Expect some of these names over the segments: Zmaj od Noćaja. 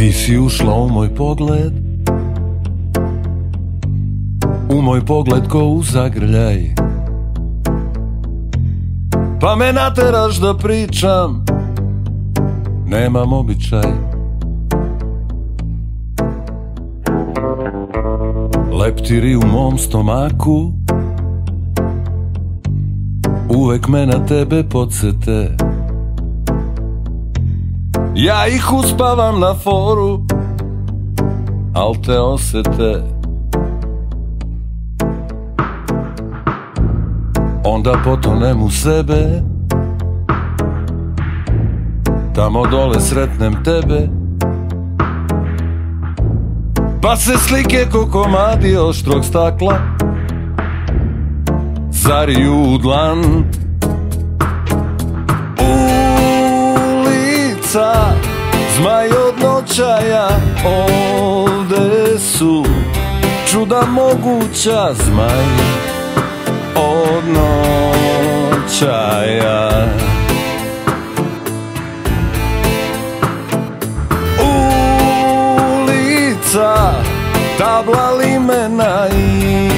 Ti si ušla u moj pogled, u moj pogled ko u zagrljaj, pa me nateraš da pričam, nemam običaj. Leptiri u mom stomaku uvek me na tebe podsete, ja ih uspavam na foru, al te osete. Onda potonem u sebe, tamo dole sretnem tebe, pa se slike ko komadi oštrog stakla zariju u dlan. Zmaj od noćaja, ovde su čuda moguća. Zmaj od noćaja. Ulica, tabla limena i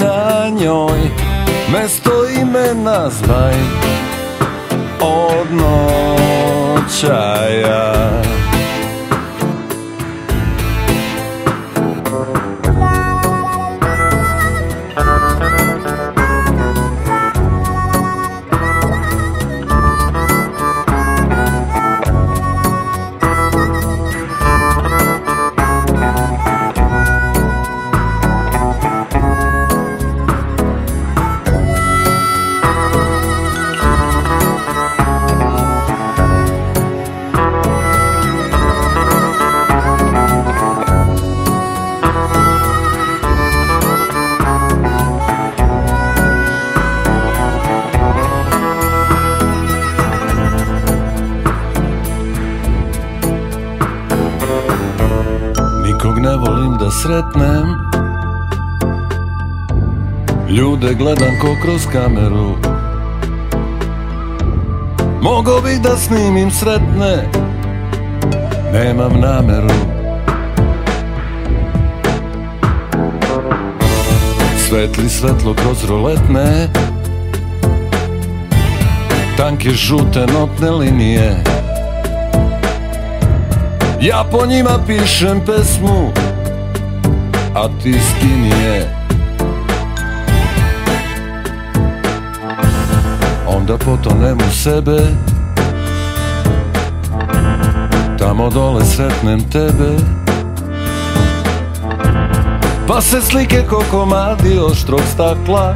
na njoj mesto imena. Zmaj od noćaja. Nikog ne volim da sretnem, ljude gledam ko kroz kameru. Mogao bih da snimim sretne, nemam nameru. Svetli svetlo kroz roletne, tanke žute notne linije, ja po njima pišem pesmu, a ti skini je. Onda potonem u sebe, tamo dole sretnem tebe, pa se slike ko komadi oštrog stakla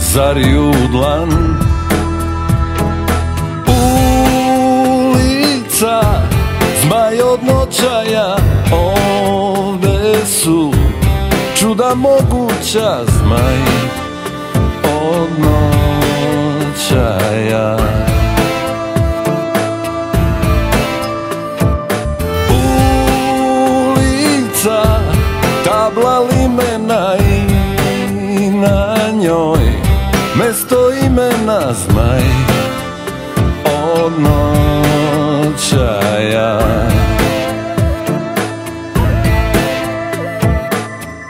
zariju u dlan. Zmaj od noćaja, ovde su čuda moguća. Zmaj od noćaja. Ulica, tabla limena i na njoj mesto imena. Zmaj od noćaja.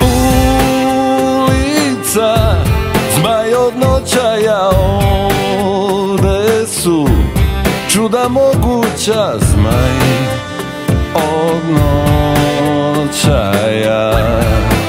Ulica, zmaj od noćaja, ovde su čuda moguća. Zmaj od noćaja.